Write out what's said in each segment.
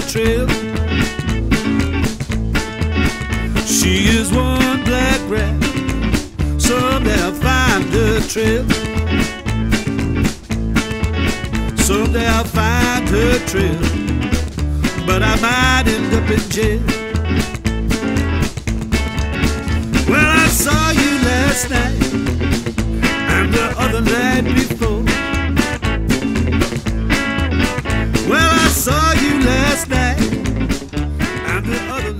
a trail. She is one black rat. Someday I'll find her trail. Someday I'll find her trail. But I might end up in jail. Well, I saw you last night and the other night before. Well, I saw you last night and the other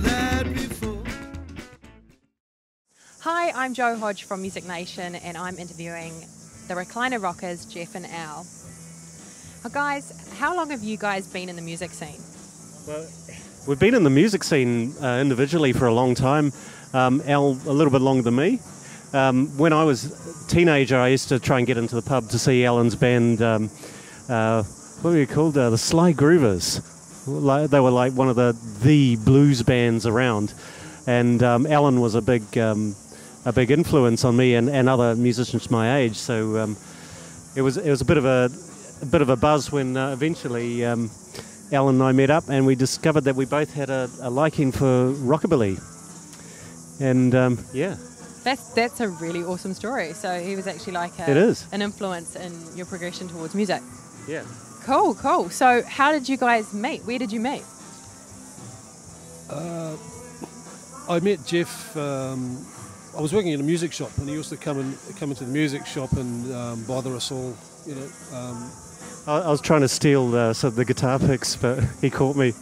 night before. Hi, I'm Joe Hodge from Music Nation, and I'm interviewing the Recliner Rockers, Jeff and Al. Guys, how long have you guys been in the music scene? Well, we've been in the music scene individually for a long time. Al, a little bit longer than me. When I was a teenager, I used to try and get into the pub to see Alan's band, what were you called? The Sly Groovers. They were like one of the blues bands around. And Alan was a big influence on me and other musicians my age. So it was a bit of a buzz when eventually Alan and I met up, and we discovered that we both had a liking for rockabilly. And yeah, that's a really awesome story. So he was actually like an influence in your progression towards music. Yeah. Cool. So how did you guys meet? Where did you meet? I met Jeff. I was working in a music shop, and he used to come into the music shop and bother us all. You know. I was trying to steal the guitar picks, but he caught me.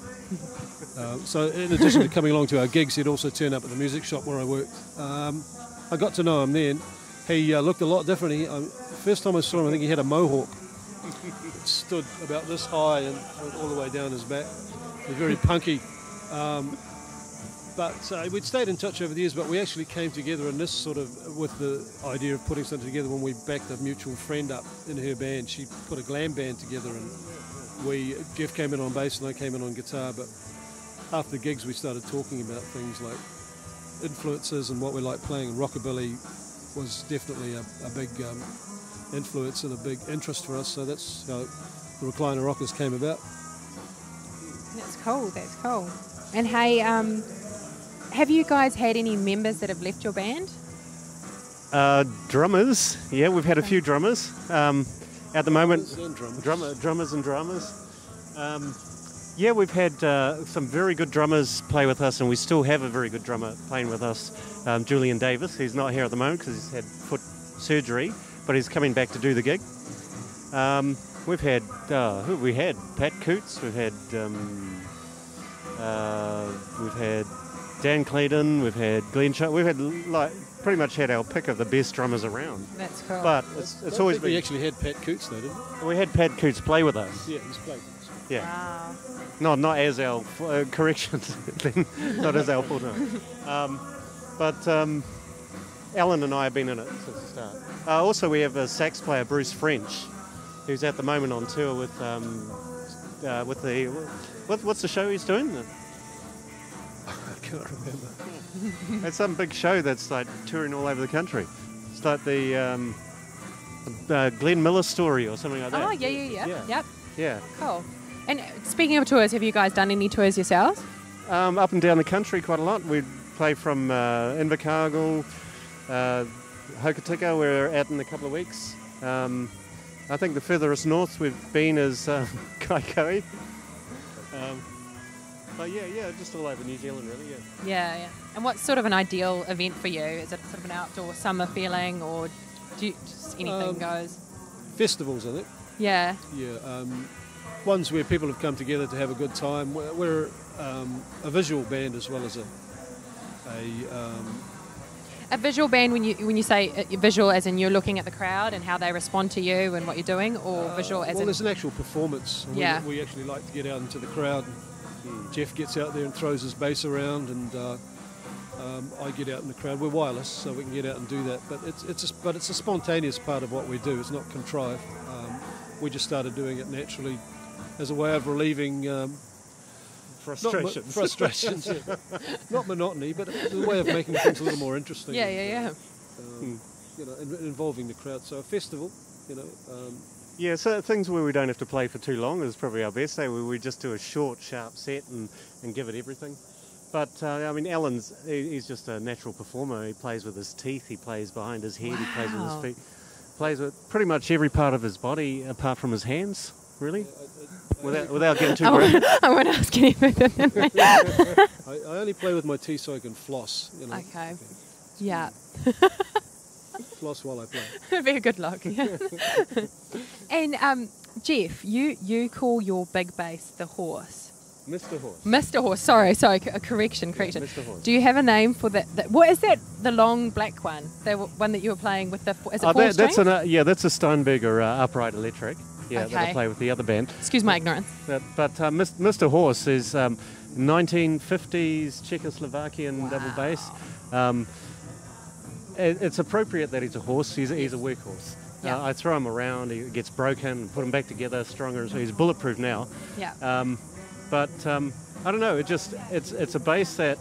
So in addition to coming along to our gigs, he'd also turn up at the music shop where I worked. I got to know him then. He looked a lot different. First time I saw him, I think he had a mohawk. It stood about this high and went all the way down his back. He was very punky. But we'd stayed in touch over the years, but we actually came together in this sort of, with the idea of putting something together when we backed a mutual friend up in her band. She put a glam band together, and Jeff came in on bass and I came in on guitar, but after the gigs we started talking about things like influences and what we like playing, and rockabilly was definitely a big influence and a big interest for us, so that's how the Recliner Rockers came about. That's cool. And hey, have you guys had any members that have left your band? Drummers, yeah, we've had a few drummers. At the moment, drummers. Yeah, we've had some very good drummers play with us, and we still have a very good drummer playing with us, Julian Davis. He's not here at the moment because he's had foot surgery, but he's coming back to do the gig. We've had, who have we had? Pat Coots, we've had Dan Clayton, we've had Glench. We've had pretty much had our pick of the best drummers around. That's cool. But it's always been... We actually had Pat Coots though, didn't we? We had Pat Coots play with us. Yeah, he's played. Yeah. Wow. No, not as our corrections. Not as our full time. But Alan and I have been in it since the start. Also, we have a sax player, Bruce French, who's at the moment on tour with what's the show he's doing? I can't remember. It's some big show that's like touring all over the country. It's like the Glenn Miller story or something like that. Oh yeah. Yep. Yeah. Cool. And speaking of tours, have you guys done any tours yourselves? Up and down the country quite a lot. We play from Invercargill, Hokitika, we're at in a couple of weeks. I think the furthest north we've been is Kaikōura. But yeah, just all over New Zealand really, yeah. Yeah. And what's sort of an ideal event for you? Is it sort of an outdoor summer feeling, or do you, just anything goes? Festivals, I think. Yeah. Yeah. Ones where people have come together to have a good time. We're a visual band as well as a visual band. When you say visual, as in you're looking at the crowd and how they respond to you and what you're doing, or visual as in? Well, there's an actual performance. Yeah. We actually like to get out into the crowd. And Jeff gets out there and throws his bass around, and I get out in the crowd. We're wireless, so we can get out and do that. But it's a spontaneous part of what we do. It's not contrived. We just started doing it naturally as a way of relieving frustrations. Yeah. Not monotony, but a way of making things a little more interesting. Yeah. You know, involving the crowd. So a festival, you know, Yeah, so things where we don't have to play for too long is probably our best, where we just do a short, sharp set and give it everything. But, I mean, he's just a natural performer. He plays with his teeth, he plays behind his head, wow. He plays with his feet. Plays with pretty much every part of his body apart from his hands, really, without getting too great. I won't ask any further than that. I only play with my teeth so I can floss. You know. Okay. Yeah. Floss while I play. It'd be a good luck. Yeah. And Jeff, you call your big bass the horse. Mr. Horse. Mr. Horse. Sorry. A correction. Mr. Horse. Do you have a name for that? What is that? The long black one, the one that you were playing with the. Is it four strings? That's a Steinberger upright electric. Yeah, okay. That I play with the other band. Excuse my ignorance. But Mr. Horse is 1950s Czechoslovakian double bass. It's appropriate that he's a horse. He's a workhorse. Yeah. I throw him around. He gets broken. Put him back together. Stronger. So he's bulletproof now. Yeah. But I don't know. It's a bass that,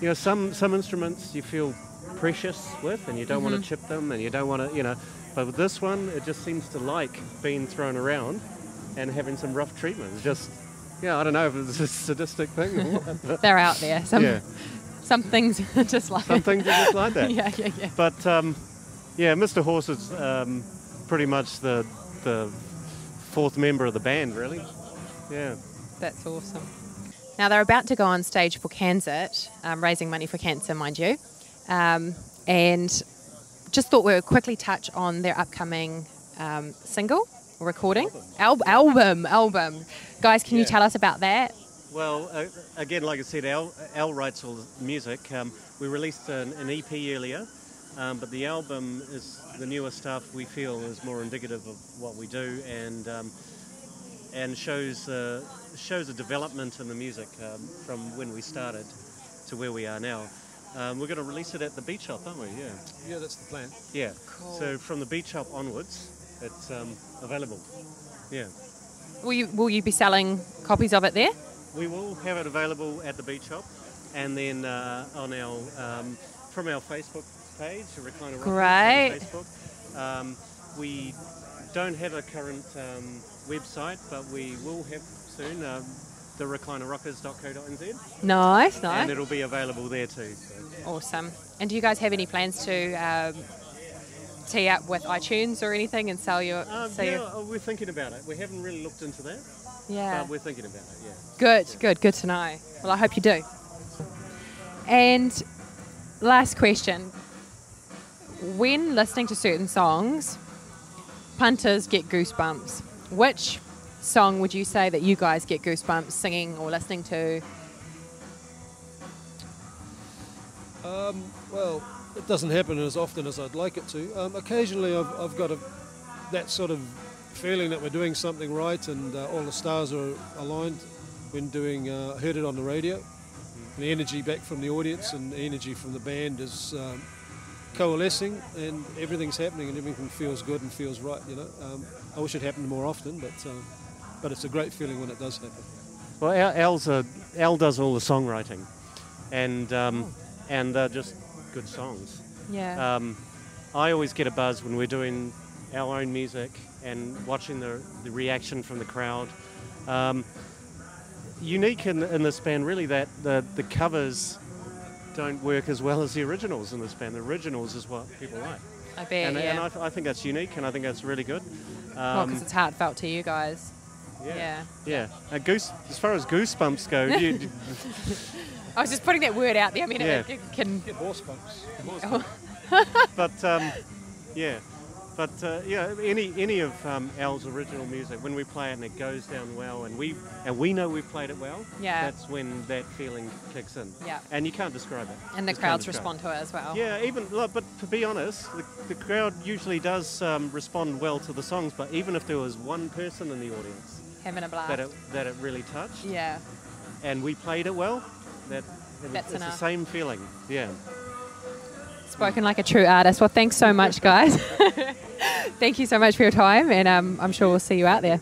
you know, some instruments you feel precious with, and you don't want to chip them, and you don't want to, you know. But with this one, it just seems to like being thrown around and having some rough treatment. It's just, yeah, I don't know if it's a sadistic thing or what. They're out there. Some things are just like that. Some things are just like that. Yeah. But Mr. Horse is pretty much the fourth member of the band, really. Yeah. That's awesome. Now they're about to go on stage for Canzert, raising money for cancer, mind you, and just thought we would quickly touch on their upcoming single recording album. Guys, can you tell us about that? Well, again, like I said, Al writes all the music. We released an EP earlier, but the album is the newer stuff we feel is more indicative of what we do and shows a development in the music from when we started to where we are now. We're going to release it at the Beach Hop, aren't we? Yeah. Yeah, that's the plan. Yeah. Cool. So from the Beach Hop onwards, it's available. Yeah. Will you be selling copies of it there? We will have it available at the Beach Hop, and then on our from our Facebook page, Recliner Rockers. Right. Facebook. We don't have a current website, but we will have soon, the reclinerrockers.co.nz. Nice. And it'll be available there too. So. Awesome. And do you guys have any plans to tee up with iTunes or anything and sell your... we're thinking about it. We haven't really looked into that. Yeah. But we're thinking about it, yeah. Good to know. Well, I hope you do. And last question. When listening to certain songs, punters get goosebumps. Which song would you say that you guys get goosebumps singing or listening to? Well, it doesn't happen as often as I'd like it to. Occasionally I've got that sort of feeling that we're doing something right and all the stars are aligned when doing heard it on the radio. The energy back from the audience and the energy from the band is coalescing, and everything's happening and everything feels good and feels right, you know. I wish it happened more often, but it's a great feeling when it does happen. Well, Al does all the songwriting, and they're just good songs. Yeah. I always get a buzz when we're doing our own music and watching the reaction from the crowd. Unique in this band, really, that the covers don't work as well as the originals in this band. The originals is what people like. I bet, And I think that's unique, and I think that's really good. Because it's heartfelt to you guys. Yeah. And as far as goosebumps go... I was just putting that word out there. I mean, it can... Yeah, horsebumps. But any of Al's original music, when we play it and it goes down well, and we know we've played it well, that's when that feeling kicks in. Yeah. And you can't describe it. And the crowds respond to it as well. Yeah, but to be honest, the crowd usually does respond well to the songs. But even if there was one person in the audience having a blast, that it really touched. Yeah. And we played it well. That's enough. It's the same feeling. Yeah. Spoken like a true artist. Well, thanks so much, guys. Thank you so much for your time, and I'm sure we'll see you out there.